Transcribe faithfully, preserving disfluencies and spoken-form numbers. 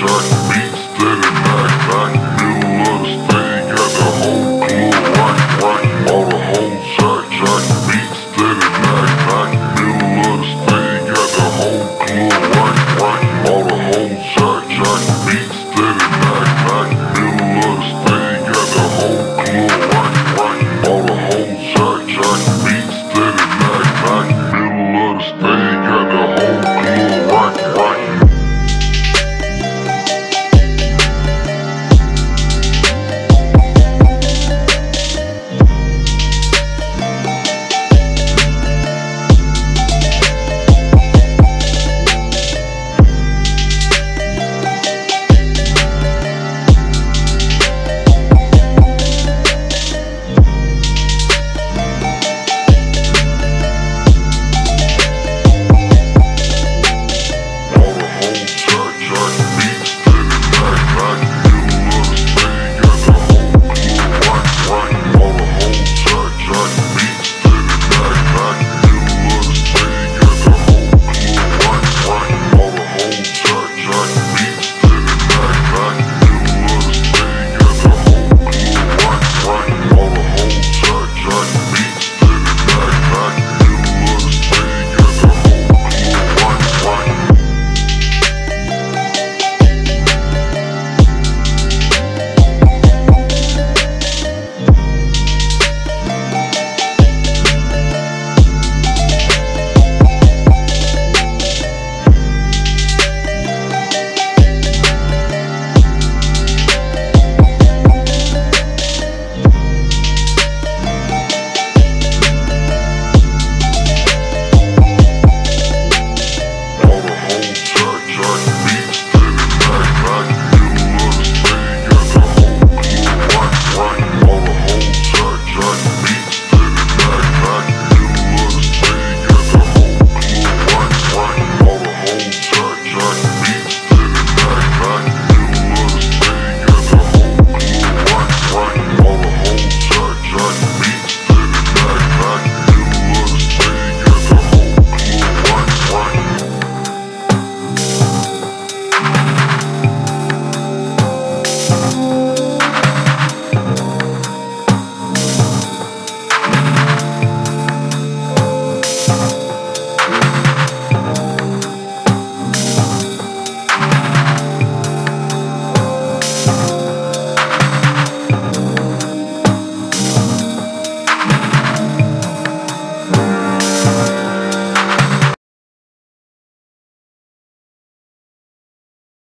Sure.